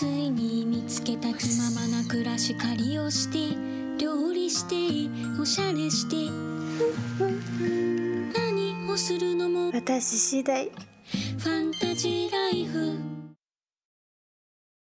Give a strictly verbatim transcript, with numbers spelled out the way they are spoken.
ついに見つけた気ままな暮らし借りをして料理しておしゃれして何をするのも私次第ファンタジーライフ